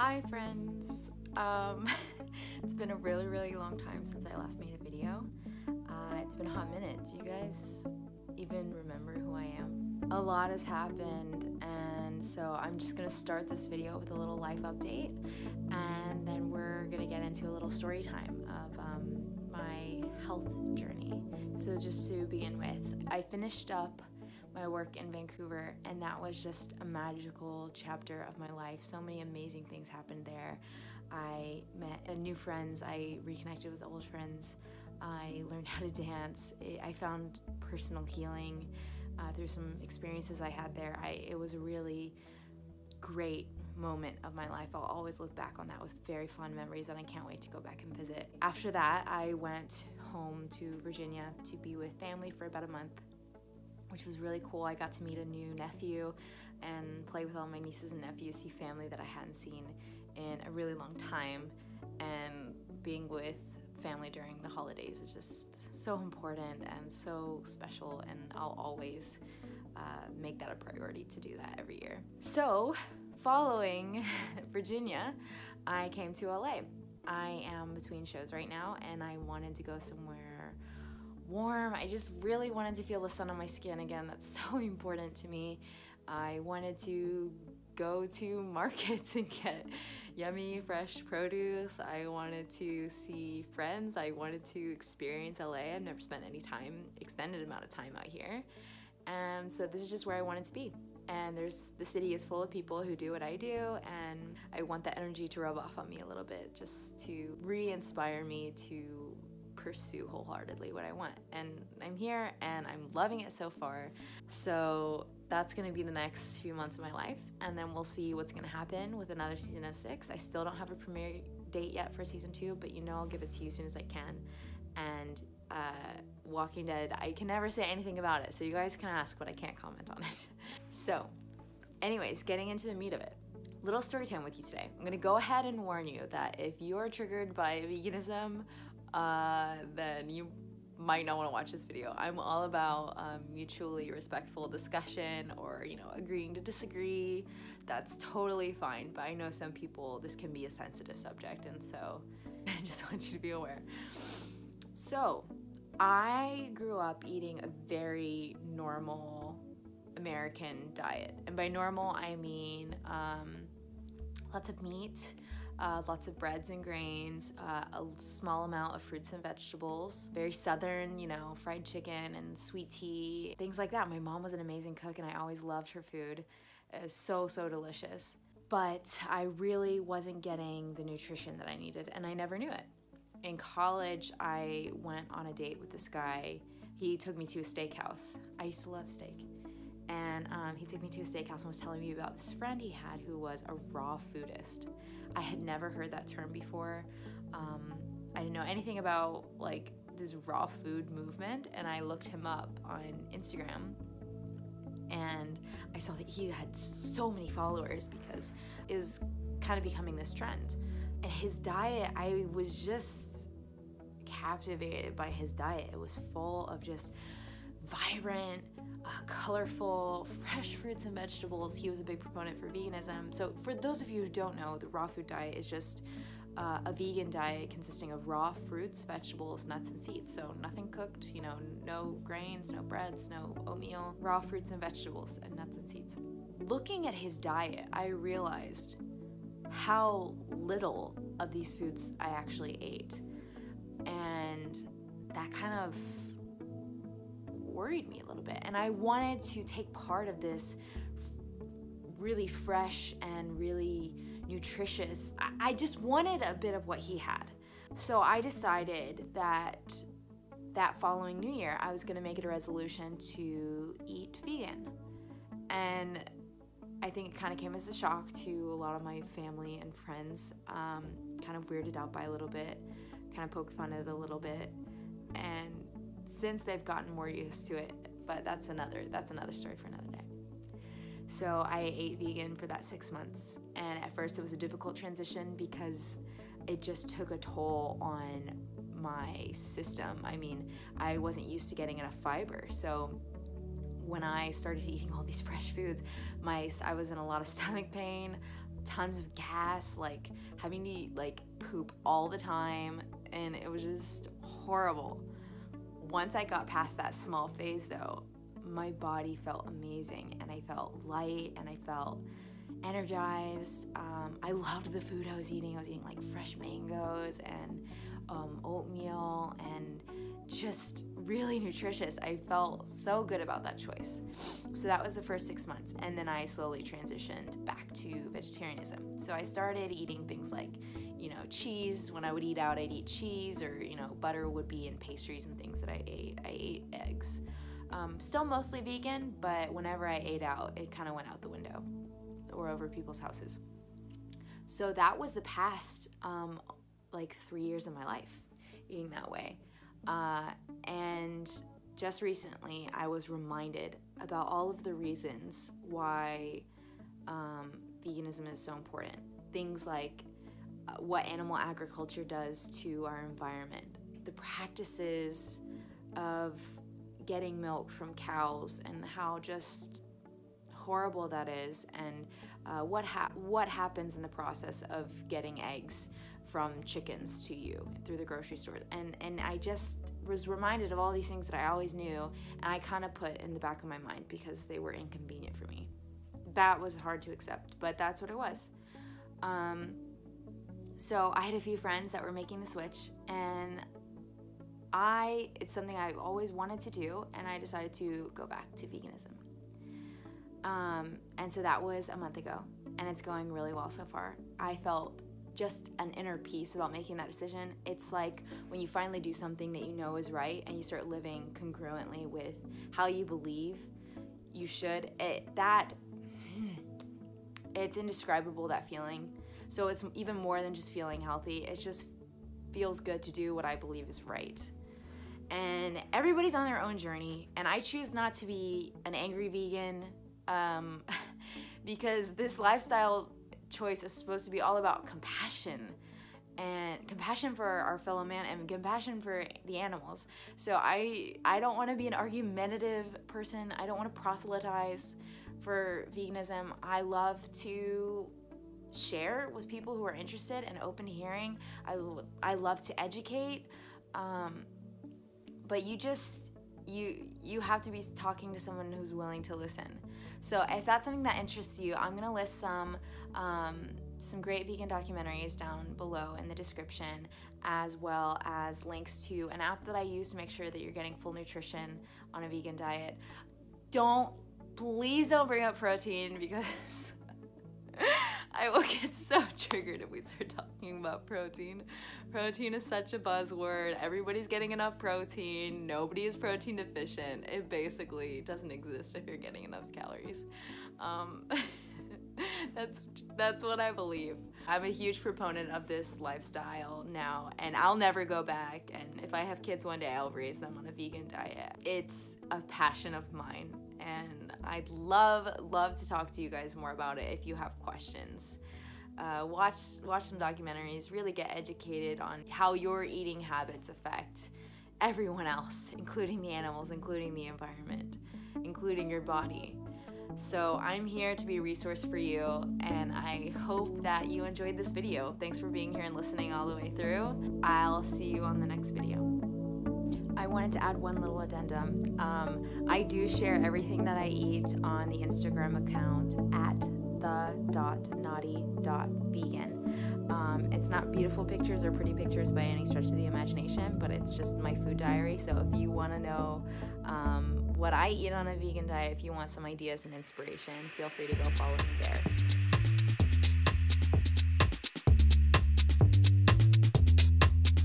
Hi friends! It's been a really long time since I last made a video. It's been a hot minute. Do you guys even remember who I am? A lot has happened, and so I'm just gonna start this video with a little life update, and then we're gonna get into a little story time of my health journey. So just to begin with, I finished up my work in Vancouver, and that was just a magical chapter of my life. So many amazing things happened there. I met new friends, I reconnected with old friends, I learned how to dance, I found personal healing through some experiences I had there. It was a really great moment of my life. I'll always look back on that with very fond memories, and I can't wait to go back and visit. After that, I went home to Virginia to be with family for about a month, which was really cool. I got to meet a new nephew and play with all my nieces and nephews, see family that I hadn't seen in a really long time, and being with family during the holidays is just so important and so special, and I'll always make that a priority to do that every year. So following Virginia, I came to LA. I am between shows right now, and I wanted to go somewhere warm. I just really wanted to feel the sun on my skin again. That's so important to me. I wanted to go to markets and get yummy fresh produce. I wanted to see friends. I wanted to experience LA. I've never spent any time, extended amount of time out here, and so this is just where I wanted to be. And the city is full of people who do what I do, and I want that energy to rub off on me a little bit, just to re-inspire me to pursue wholeheartedly what I want. And I'm here, and I'm loving it so far. So that's gonna be the next few months of my life, and then we'll see what's gonna happen with another season of 6. I still don't have a premiere date yet for season 2, but you know, I'll give it to you as soon as I can. And Walking Dead, I can never say anything about it, so you guys can ask, but I can't comment on it. So anyways, getting into the meat of it. Little story time with you today. I'm gonna go ahead and warn you that if you are triggered by veganism, then you might not want to watch this video. I'm all about mutually respectful discussion, or you know, agreeing to disagree. That's totally fine, but I know some people, this can be a sensitive subject, and so I just want you to be aware. So I grew up eating a very normal American diet, and by normal I mean lots of meat, lots of breads and grains, a small amount of fruits and vegetables, very southern, you know, fried chicken and sweet tea, things like that. My mom was an amazing cook, and I always loved her food. It was so delicious, but I really wasn't getting the nutrition that I needed, and I never knew it. In college, I went on a date with this guy. He took me to a steakhouse. I used to love steak. And he took me to a steakhouse and was telling me about this friend he had who was a raw foodist. I had never heard that term before. I didn't know anything about like this raw food movement, and I looked him up on Instagram, and I saw that he had so many followers because it was kind of becoming this trend. And his diet, I was just captivated by his diet. It was full of just vibrant, colorful, fresh fruits and vegetables. He was a big proponent for veganism. So for those of you who don't know, the raw food diet is just a vegan diet consisting of raw fruits, vegetables, nuts, and seeds. So nothing cooked, you know, no grains, no breads, no oatmeal, raw fruits and vegetables and nuts and seeds. Looking at his diet, I realized how little of these foods I actually ate, and that kind of worried me a little bit. And I wanted to take part of this really fresh and really nutritious, I just wanted a bit of what he had. So I decided that following New Year, I was gonna make it a resolution to eat vegan. And I think it kind of came as a shock to a lot of my family and friends, kind of weirded out by a little bit, kind of poked fun at it a little bit, and since they've gotten more used to it, but that's another story for another day. So I ate vegan for that 6 months, and at first it was a difficult transition because it just took a toll on my system. I mean, I wasn't used to getting enough fiber, so when I started eating all these fresh foods, I was in a lot of stomach pain, tons of gas, like having to like poop all the time, and it was just horrible. Once I got past that small phase though, my body felt amazing and I felt light and I felt energized. I loved the food I was eating. I was eating like fresh mangoes and oatmeal and just really nutritious. I felt so good about that choice. So that was the first 6 months, and then I slowly transitioned back to vegetarianism. So I started eating things like, you know, cheese. When I would eat out, I'd eat cheese, or, you know, butter would be in pastries and things that I ate. I ate eggs. Still mostly vegan, but whenever I ate out, it kind of went out the window or over people's houses. So that was the past like 3 years of my life, eating that way. And just recently I was reminded about all of the reasons why veganism is so important. Things like what animal agriculture does to our environment, the practices of getting milk from cows and how just horrible that is, and what happens in the process of getting eggs from chickens to you through the grocery store. And I just was reminded of all these things that I always knew and I kind of put in the back of my mind because they were inconvenient for me. That was hard to accept, but that's what it was. So I had a few friends that were making the switch, and it's something I've always wanted to do, and I decided to go back to veganism. And so that was a month ago, and it's going really well so far. I felt just an inner peace about making that decision. It's like when you finally do something that you know is right and you start living congruently with how you believe you should, it's indescribable, that feeling. So it's even more than just feeling healthy. It just feels good to do what I believe is right. And everybody's on their own journey, and I choose not to be an angry vegan, because this lifestyle choice is supposed to be all about compassion, and compassion for our fellow man and compassion for the animals. So I don't want to be an argumentative person. I don't want to proselytize for veganism. I love to share with people who are interested and open to hearing. I love to educate, but you have to be talking to someone who's willing to listen. So if that's something that interests you, I'm gonna list some great vegan documentaries down below in the description, as well as links to an app that I use to make sure that you're getting full nutrition on a vegan diet. Please don't bring up protein, because I will get so triggered if we start talking about protein. Protein is such a buzzword. Everybody's getting enough protein. Nobody is protein deficient. It basically doesn't exist if you're getting enough calories. That's what I believe. I'm a huge proponent of this lifestyle now, and I'll never go back. And if I have kids one day, I'll raise them on a vegan diet. It's a passion of mine, and I'd love to talk to you guys more about it if you have questions. Watch some documentaries, really get educated on how your eating habits affect everyone else, including the animals, including the environment, including your body. So I'm here to be a resource for you, and I hope that you enjoyed this video. Thanks for being here and listening all the way through. I'll see you on the next video. I wanted to add one little addendum. I do share everything that I eat on the Instagram account at the.naughty.vegan. It's not beautiful pictures or pretty pictures by any stretch of the imagination, but it's just my food diary. So if you want to know what I eat on a vegan diet, if you want some ideas and inspiration, feel free to go follow me there.